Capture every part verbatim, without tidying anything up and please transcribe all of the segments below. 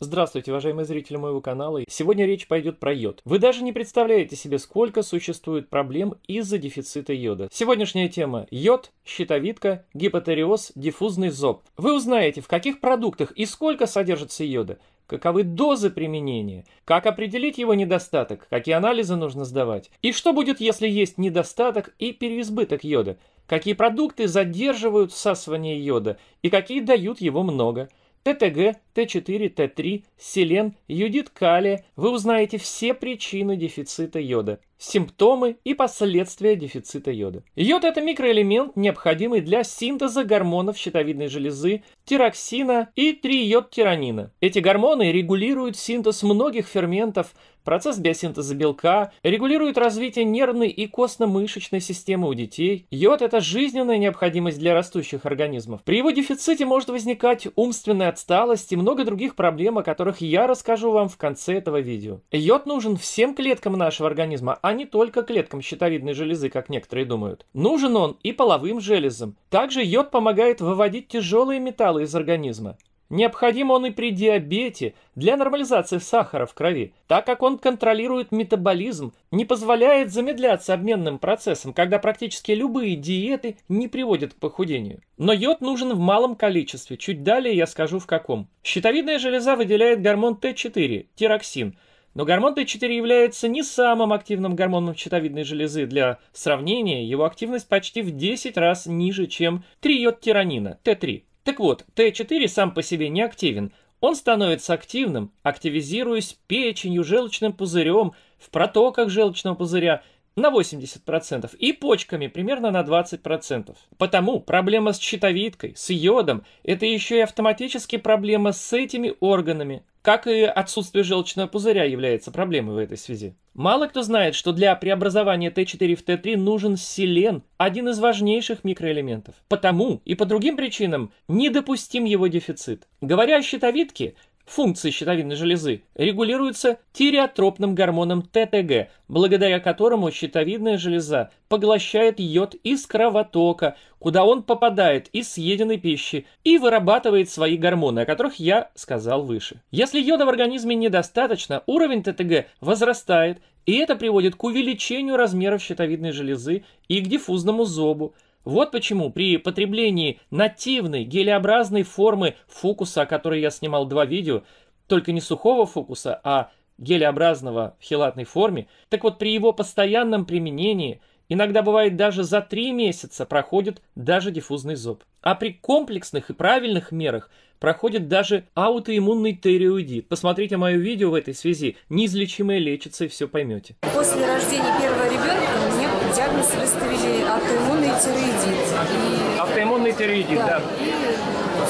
Здравствуйте, уважаемые зрители моего канала. Сегодня речь пойдет про йод. Вы даже не представляете себе, сколько существует проблем из-за дефицита йода. Сегодняшняя тема – йод, щитовидка, гипотиреоз, диффузный зоб. Вы узнаете, в каких продуктах и сколько содержится йода, каковы дозы применения, как определить его недостаток, какие анализы нужно сдавать, и что будет, если есть недостаток и переизбыток йода, какие продукты задерживают всасывание йода и какие дают его много. Т Т Г, Т четыре, Т три, селен, йодид калия. Вы узнаете все причины дефицита йода, симптомы и последствия дефицита йода. Йод – это микроэлемент, необходимый для синтеза гормонов щитовидной железы, тироксина и триодтиронина. Эти гормоны регулируют синтез многих ферментов, процесс биосинтеза белка, регулирует развитие нервной и костно-мышечной системы у детей. Йод – это жизненная необходимость для растущих организмов. При его дефиците может возникать умственная отсталость и много других проблем, о которых я расскажу вам в конце этого видео. Йод нужен всем клеткам нашего организма, а не только клеткам щитовидной железы, как некоторые думают. Нужен он и половым железам. Также йод помогает выводить тяжелые металлы из организма. Необходим он и при диабете для нормализации сахара в крови, так как он контролирует метаболизм, не позволяет замедляться обменным процессам, когда практически любые диеты не приводят к похудению. Но йод нужен в малом количестве, чуть далее я скажу в каком. Щитовидная железа выделяет гормон Т четыре, тироксин. Но гормон Т четыре является не самым активным гормоном щитовидной железы. Для сравнения, его активность почти в десять раз ниже, чем трийодтиронина, Т три. Так вот, Т четыре сам по себе не активен. Он становится активным, активизируясь печенью, желчным пузырем, в протоках желчного пузыря на восемьдесят процентов и почками примерно на двадцать процентов. Потому проблема с щитовидкой, с йодом – это еще и автоматически проблема с этими органами. Как и отсутствие желчного пузыря является проблемой в этой связи. Мало кто знает, что для преобразования Т четыре в Т три нужен селен, один из важнейших микроэлементов. Потому и по другим причинам недопустим его дефицит. Говоря о щитовидке, функции щитовидной железы регулируются тиреотропным гормоном Т Т Г, благодаря которому щитовидная железа поглощает йод из кровотока, куда он попадает из съеденной пищи и вырабатывает свои гормоны, о которых я сказал выше. Если йода в организме недостаточно, уровень Т Т Г возрастает, и это приводит к увеличению размеров щитовидной железы и к диффузному зобу. Вот почему при потреблении нативной гелеобразной формы фукуса, о которой я снимал два видео, только не сухого фукуса, а гелеобразного в хелатной форме, так вот при его постоянном применении иногда бывает даже за три месяца проходит даже диффузный зоб. А при комплексных и правильных мерах проходит даже аутоиммунный тиреоидит. Посмотрите мое видео в этой связи, неизлечимое лечится и все поймете. После рождения первого ребенка мне диагноз выставили аутоиммунный тиреоидит. И... Аутоиммунный тиреоидит, да. да. И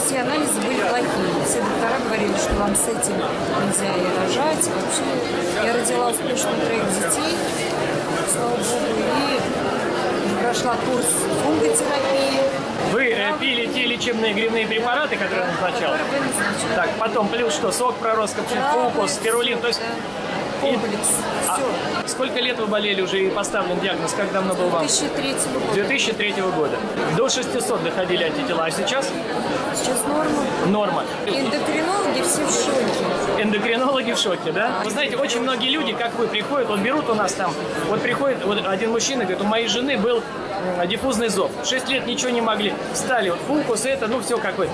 все анализы были плохие. Все доктора говорили, что вам с этим нельзя и рожать. Вообще, я родила успешно троих детей, слава богу, и прошла курс фунготерапии. Вы э, пили те лечебные грибные препараты, которые я назначал? Так, потом плюс что? Сок проростка, фукус, спирулин, то есть... Комплекс. И... Все. А сколько лет вы болели уже и поставлен диагноз? Как давно был вам? две тысячи третьего года. две тысячи третьего года. До шестисот доходили антитела, а сейчас? Сейчас норма. Норма. Эндокринологи все в шоке. Эндокринологи в шоке, да? Вы знаете, очень многие люди, как вы, приходят, вот берут у нас там, вот приходит вот один мужчина, говорит, у моей жены был диффузный зоб. Шесть лет ничего не могли. Встали, вот фукус, это, ну все какой-то.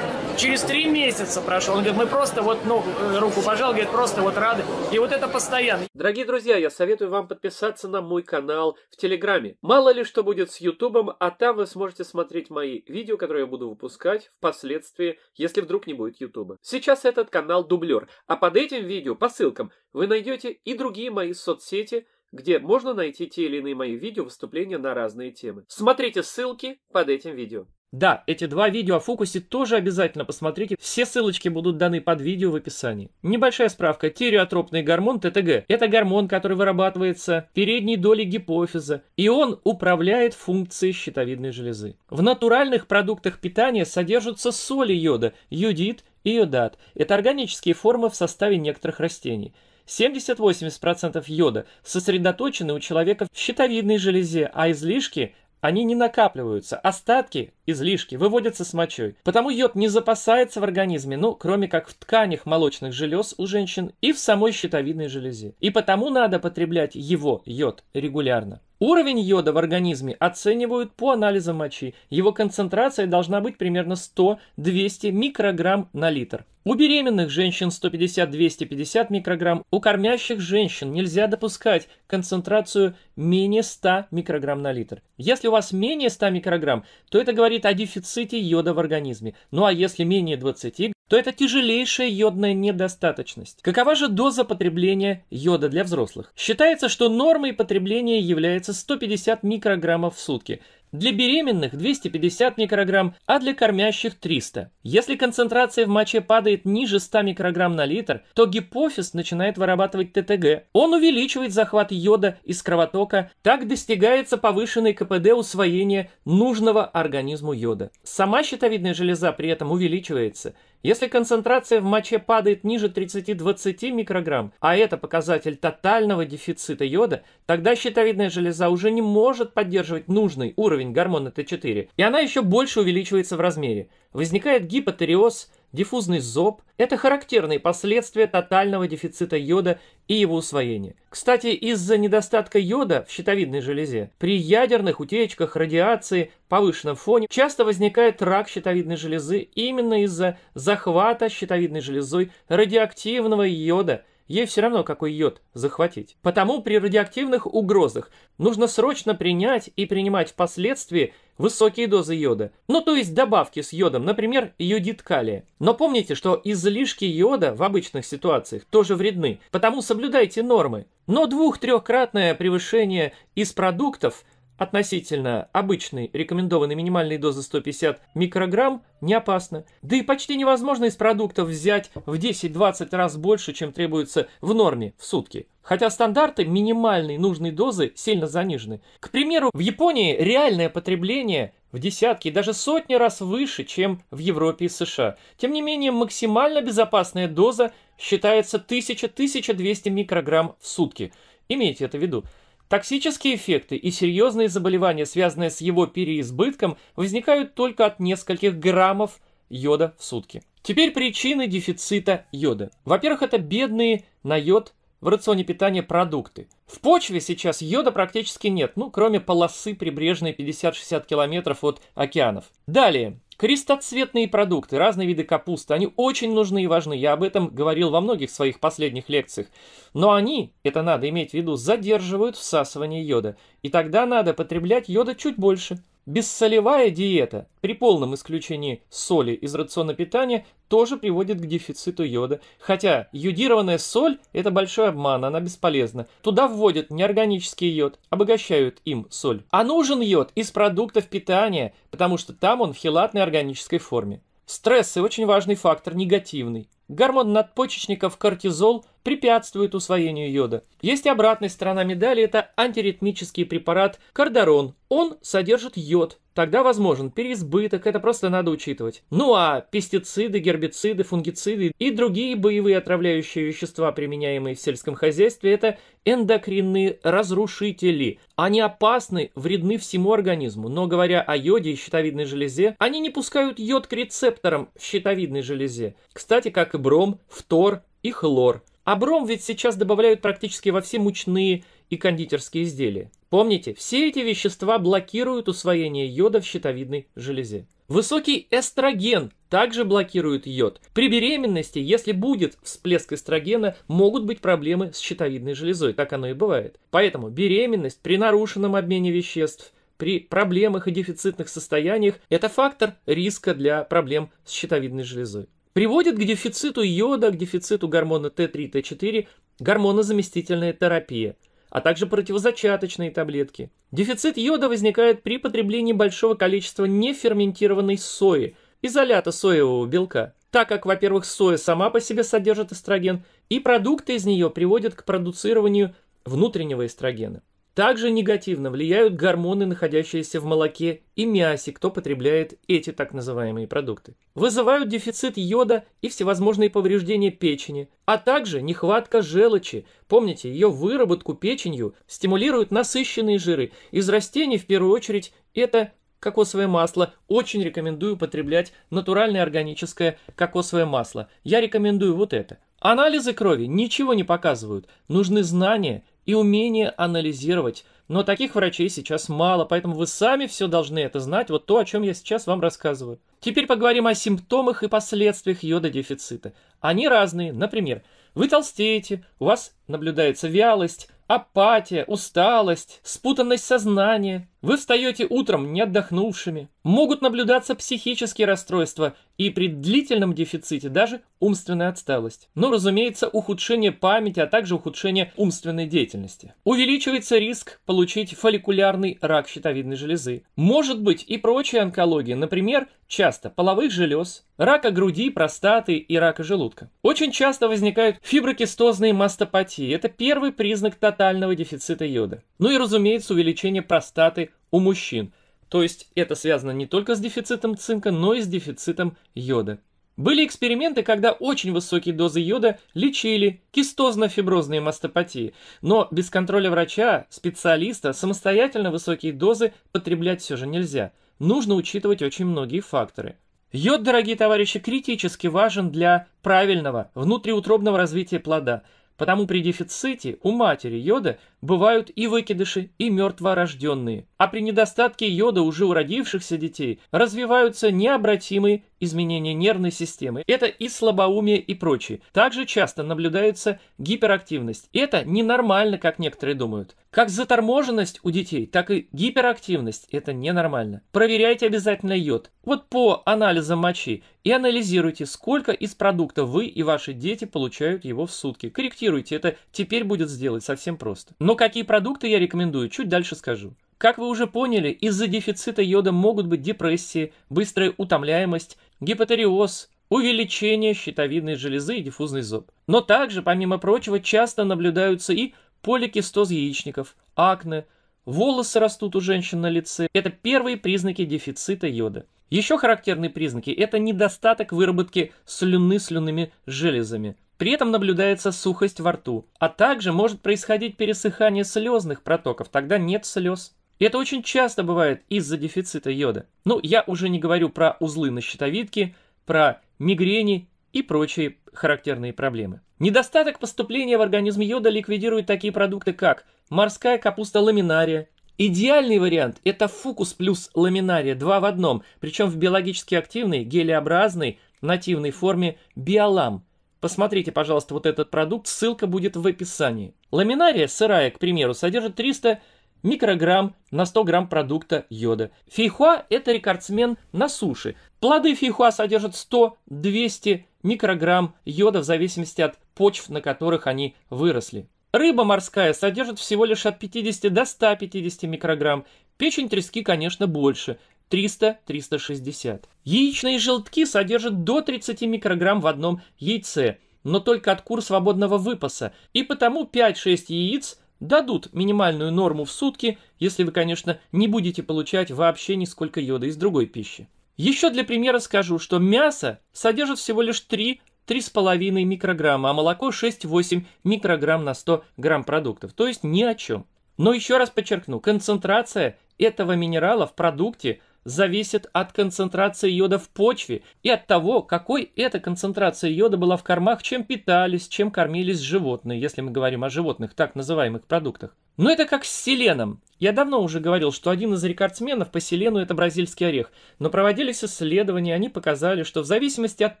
Через три месяца прошло. Он говорит, мы просто вот ну, руку пожал, говорит, просто вот рады. И вот это постоянно. Дорогие друзья, я советую вам подписаться на мой канал в Телеграме. Мало ли что будет с Ютубом, а там вы сможете смотреть мои видео, которые я буду выпускать впоследствии, если вдруг не будет Ютуба. Сейчас этот канал дублер, а под этим видео по ссылкам вы найдете и другие мои соцсети, где можно найти те или иные мои видео, выступления на разные темы. Смотрите ссылки под этим видео. Да, эти два видео о фукусе тоже обязательно посмотрите, все ссылочки будут даны под видео в описании. Небольшая справка, тиреотропный гормон Т Т Г – это гормон, который вырабатывается в передней доле гипофиза, и он управляет функцией щитовидной железы. В натуральных продуктах питания содержатся соли йода, йодид и йодат. Это органические формы в составе некоторых растений. семьдесят-восемьдесят процентов йода сосредоточены у человека в щитовидной железе, а излишки – Они не накапливаются, остатки, излишки, выводятся с мочой. Потому йод не запасается в организме, ну, кроме как в тканях молочных желез у женщин и в самой щитовидной железе. И потому надо потреблять его, йод, регулярно. Уровень йода в организме оценивают по анализам мочи. Его концентрация должна быть примерно сто-двести микрограмм на литр. У беременных женщин сто пятьдесят-двести пятьдесят микрограмм, у кормящих женщин нельзя допускать концентрацию менее ста микрограмм на литр. Если у вас менее ста микрограмм, то это говорит о дефиците йода в организме. Ну а если менее двадцати, то это тяжелейшая йодная недостаточность. Какова же доза потребления йода для взрослых? Считается, что нормой потребления является сто пятьдесят микрограммов в сутки. Для беременных двести пятьдесят микрограмм, а для кормящих триста. Если концентрация в моче падает ниже ста микрограмм на литр, то гипофиз начинает вырабатывать Т Т Г. Он увеличивает захват йода из кровотока. Так достигается повышенный К П Д усвоения нужного организму йода. Сама щитовидная железа при этом увеличивается. Если концентрация в моче падает ниже тридцати-двадцати микрограмм, а это показатель тотального дефицита йода, тогда щитовидная железа уже не может поддерживать нужный уровень гормона Т четыре, и она еще больше увеличивается в размере. Возникает гипотиреоз, диффузный зоб. Это характерные последствия тотального дефицита йода и его усвоения. Кстати, из-за недостатка йода в щитовидной железе при ядерных утечках, радиации, повышенном фоне часто возникает рак щитовидной железы именно из-за захвата щитовидной железой радиоактивного йода. Ей все равно, какой йод захватить. Потому при радиоактивных угрозах нужно срочно принять и принимать впоследствии высокие дозы йода. Ну, то есть добавки с йодом, например, йодид калия. Но помните, что излишки йода в обычных ситуациях тоже вредны, потому соблюдайте нормы. Но двух-трехкратное превышение из продуктов относительно обычной рекомендованной минимальной дозы сто пятьдесят микрограмм не опасно. Да и почти невозможно из продуктов взять в десять-двадцать раз больше, чем требуется в норме в сутки. Хотя стандарты минимальной нужной дозы сильно занижены. К примеру, в Японии реальное потребление в десятки и даже сотни раз выше, чем в Европе и С Ш А. Тем не менее, максимально безопасная доза считается тысяча-тысяча двести микрограмм в сутки. Имейте это в виду. Токсические эффекты и серьезные заболевания, связанные с его переизбытком, возникают только от нескольких граммов йода в сутки. Теперь причины дефицита йода. Во-первых, это бедные на йод в рационе питания продукты. В почве сейчас йода практически нет, ну, кроме полосы прибрежной пятьдесят-шестьдесят километров от океанов. Далее. Крестоцветные продукты, разные виды капусты, они очень нужны и важны. Я об этом говорил во многих своих последних лекциях. Но они, это надо иметь в виду, задерживают всасывание йода. И тогда надо потреблять йода чуть больше. Бессолевая диета при полном исключении соли из рациона питания тоже приводит к дефициту йода. Хотя йодированная соль – это большой обман, она бесполезна. Туда вводят неорганический йод, обогащают им соль. А нужен йод из продуктов питания, потому что там он в хелатной органической форме. Стрессы – очень важный фактор, негативный. Гормон надпочечников кортизол препятствует усвоению йода. Есть и обратная сторона медали – это антиритмический препарат кардарон. Он содержит йод, тогда возможен переизбыток, это просто надо учитывать. Ну а пестициды, гербициды, фунгициды и другие боевые отравляющие вещества, применяемые в сельском хозяйстве – это эндокринные разрушители. Они опасны, вредны всему организму, но говоря о йоде и щитовидной железе, они не пускают йод к рецепторам в щитовидной железе. Кстати, как и бром, фтор и хлор. А бром ведь сейчас добавляют практически во все мучные и кондитерские изделия. Помните, все эти вещества блокируют усвоение йода в щитовидной железе. Высокий эстроген также блокирует йод. При беременности, если будет всплеск эстрогена, могут быть проблемы с щитовидной железой, так оно и бывает. Поэтому беременность при нарушенном обмене веществ, при проблемах и дефицитных состояниях – это фактор риска для проблем с щитовидной железой. Приводит к дефициту йода, к дефициту гормона Т три, Т четыре, гормонозаместительная терапия, а также противозачаточные таблетки. Дефицит йода возникает при потреблении большого количества неферментированной сои, изолята соевого белка, так как, во-первых, соя сама по себе содержит эстроген, и продукты из нее приводят к продуцированию внутреннего эстрогена. Также негативно влияют гормоны, находящиеся в молоке и мясе, кто потребляет эти так называемые продукты. Вызывают дефицит йода и всевозможные повреждения печени, а также нехватка желчи. Помните, ее выработку печенью стимулируют насыщенные жиры из растений, в первую очередь Это кокосовое масло. Очень рекомендую употреблять натуральное органическое кокосовое масло. Я рекомендую вот это. Анализы крови ничего не показывают. Нужны знания и умение анализировать. Но таких врачей сейчас мало, поэтому вы сами все должны это знать, вот то, о чем я сейчас вам рассказываю. Теперь поговорим о симптомах и последствиях йододефицита. Они разные. Например, вы толстеете, у вас наблюдается вялость, апатия, усталость, спутанность сознания. Вы встаете утром не отдохнувшими. Могут наблюдаться психические расстройства и при длительном дефиците даже умственная отсталость. Но, разумеется, ухудшение памяти, а также ухудшение умственной деятельности. Увеличивается риск получить фолликулярный рак щитовидной железы. Может быть и прочая онкология, например, часто половых желез, рака груди, простаты и рака желудка. Очень часто возникают фиброкистозные мастопатии. Это первый признак тотального дефицита йода. Ну и, разумеется, увеличение простаты у мужчин. То есть это связано не только с дефицитом цинка, но и с дефицитом йода. Были эксперименты, когда очень высокие дозы йода лечили кистозно-фиброзные мастопатии, но без контроля врача, специалиста, самостоятельно высокие дозы потреблять все же нельзя. Нужно учитывать очень многие факторы. Йод, дорогие товарищи, критически важен для правильного внутриутробного развития плода, потому при дефиците у матери йода бывают и выкидыши, и мертворожденные. А при недостатке йода уже у родившихся детей развиваются необратимые изменения нервной системы. Это и слабоумие, и прочее. Также часто наблюдается гиперактивность. Это ненормально, как некоторые думают. Как заторможенность у детей, так и гиперактивность. Это ненормально. Проверяйте обязательно йод. Вот по анализам мочи и анализируйте, сколько из продукта вы и ваши дети получают его в сутки. Корректируйте. Это теперь будет сделать совсем просто. Но какие продукты я рекомендую, чуть дальше скажу. Как вы уже поняли, из-за дефицита йода могут быть депрессии, быстрая утомляемость, гипотиреоз, увеличение щитовидной железы и диффузный зоб. Но также, помимо прочего, часто наблюдаются и поликистоз яичников, акне, волосы растут у женщин на лице. Это первые признаки дефицита йода. Еще характерные признаки – это недостаток выработки слюны слюнными железами. При этом наблюдается сухость во рту, а также может происходить пересыхание слезных протоков, тогда нет слез. Это очень часто бывает из-за дефицита йода. Ну, я уже не говорю про узлы на щитовидке, про мигрени и прочие характерные проблемы. Недостаток поступления в организм йода ликвидируют такие продукты, как морская капуста ламинария. Идеальный вариант – это фукус плюс ламинария, два в одном, причем в биологически активной, гелеобразной, нативной форме биолам. Посмотрите, пожалуйста, вот этот продукт, ссылка будет в описании. Ламинария сырая, к примеру, содержит триста микрограмм на сто грамм продукта йода. Фейхуа – это рекордсмен на суше. Плоды фейхуа содержат сто-двести микрограмм йода в зависимости от почв, на которых они выросли. Рыба морская содержит всего лишь от пятидесяти до ста пятидесяти микрограмм. Печень трески, конечно, больше – триста-триста шестьдесят. Яичные желтки содержат до тридцати микрограмм в одном яйце, но только от кур свободного выпаса, и потому пять-шесть яиц дадут минимальную норму в сутки, если вы, конечно, не будете получать вообще нисколько йода из другой пищи. Еще для примера скажу, что мясо содержит всего лишь три-три с половиной микрограмма, а молоко шесть-восемь микрограмм на сто грамм продуктов, то есть ни о чем. Но еще раз подчеркну, концентрация этого минерала в продукте зависит от концентрации йода в почве и от того, какой эта концентрация йода была в кормах, чем питались, чем кормились животные, если мы говорим о животных, так называемых продуктах. Но это как с селеном. Я давно уже говорил, что один из рекордсменов по селену – это бразильский орех. Но проводились исследования, они показали, что в зависимости от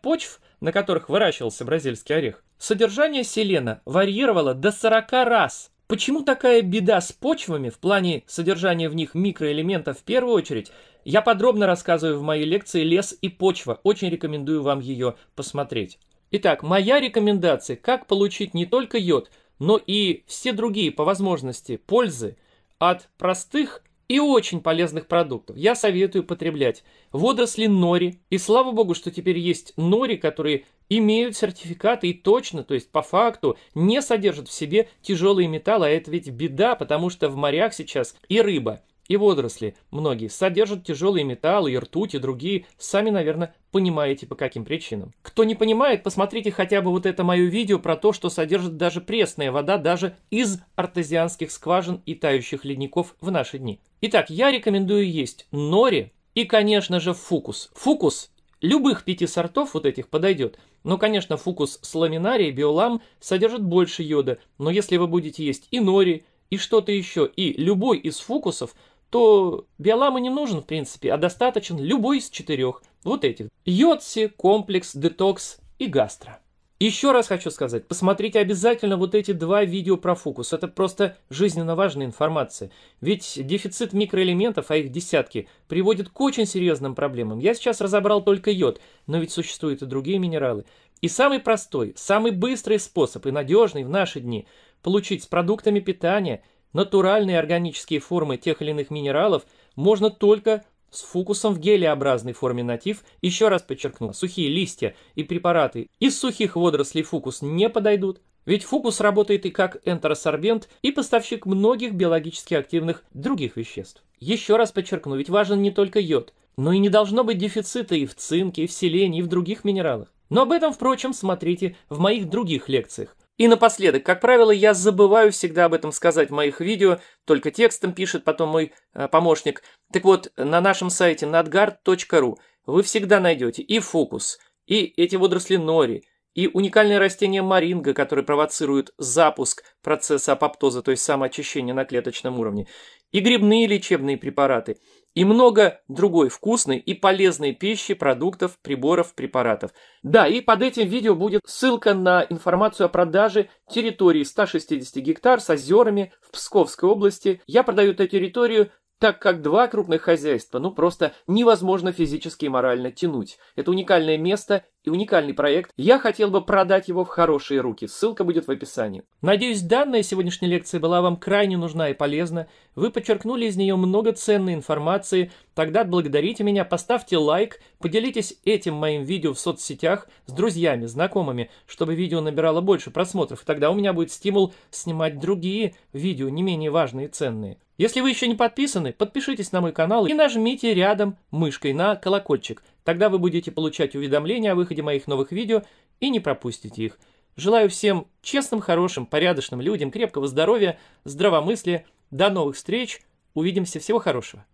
почв, на которых выращивался бразильский орех, содержание селена варьировало до сорока раз. Почему такая беда с почвами в плане содержания в них микроэлементов в первую очередь? Я подробно рассказываю в моей лекции «Лес и почва». Очень рекомендую вам ее посмотреть. Итак, моя рекомендация, как получить не только йод, но и все другие по возможности пользы от простых и очень полезных продуктов. Я советую потреблять водоросли нори. И слава богу, что теперь есть нори, которые имеют сертификаты и точно, то есть по факту, не содержат в себе тяжелые металлы. А это ведь беда, потому что в морях сейчас и рыба, и водоросли, многие содержат тяжелые металлы и ртуть, и другие, сами, наверное, понимаете, по каким причинам. Кто не понимает, посмотрите хотя бы вот это мое видео про то, что содержит даже пресная вода, даже из артезианских скважин и тающих ледников в наши дни. Итак, я рекомендую есть нори и, конечно же, фукус. Фукус любых пяти сортов вот этих подойдет. Но, конечно, фукус с ламинарией, биолам содержит больше йода. Но если вы будете есть и нори, и что-то еще, и любой из фукусов, то биолам и не нужен, в принципе, а достаточен любой из четырех вот этих. Йодси, комплекс, детокс и гастро. Еще раз хочу сказать, посмотрите обязательно вот эти два видео про фукус. Это просто жизненно важная информация. Ведь дефицит микроэлементов, а их десятки, приводит к очень серьезным проблемам. Я сейчас разобрал только йод, но ведь существуют и другие минералы. И самый простой, самый быстрый способ и надежный в наши дни получить с продуктами питания натуральные органические формы тех или иных минералов можно только с фукусом в гелеобразной форме натив. Еще раз подчеркну, сухие листья и препараты из сухих водорослей фукус не подойдут, ведь фукус работает и как энтеросорбент, и поставщик многих биологически активных других веществ. Еще раз подчеркну, ведь важен не только йод, но и не должно быть дефицита и в цинке, и в селении, и в других минералах. Но об этом, впрочем, смотрите в моих других лекциях. И напоследок, как правило, я забываю всегда об этом сказать в моих видео, только текстом пишет потом мой э, помощник. Так вот, на нашем сайте натгард точка ру вы всегда найдете и фукус, и эти водоросли нори, и уникальное растение маринга, которое провоцирует запуск процесса апоптоза, то есть самоочищения на клеточном уровне, и грибные лечебные препараты, и много другой вкусной и полезной пищи, продуктов, приборов, препаратов. Да, и под этим видео будет ссылка на информацию о продаже территории ста шестидесяти гектар с озерами в Псковской области. Я продаю эту территорию, так как два крупных хозяйства, ну просто невозможно физически и морально тянуть. Это уникальное место и уникальный проект. Я хотел бы продать его в хорошие руки. Ссылка будет в описании. Надеюсь, данная сегодняшняя лекция была вам крайне нужна и полезна. Вы подчеркнули из нее много ценной информации. Тогда отблагодарите меня, поставьте лайк, поделитесь этим моим видео в соцсетях с друзьями, знакомыми, чтобы видео набирало больше просмотров. И тогда у меня будет стимул снимать другие видео, не менее важные и ценные. Если вы еще не подписаны, подпишитесь на мой канал и нажмите рядом мышкой на колокольчик. Тогда вы будете получать уведомления о выходе моих новых видео и не пропустите их. Желаю всем честным, хорошим, порядочным людям крепкого здоровья, здравомыслия. До новых встреч. Увидимся. Всего хорошего.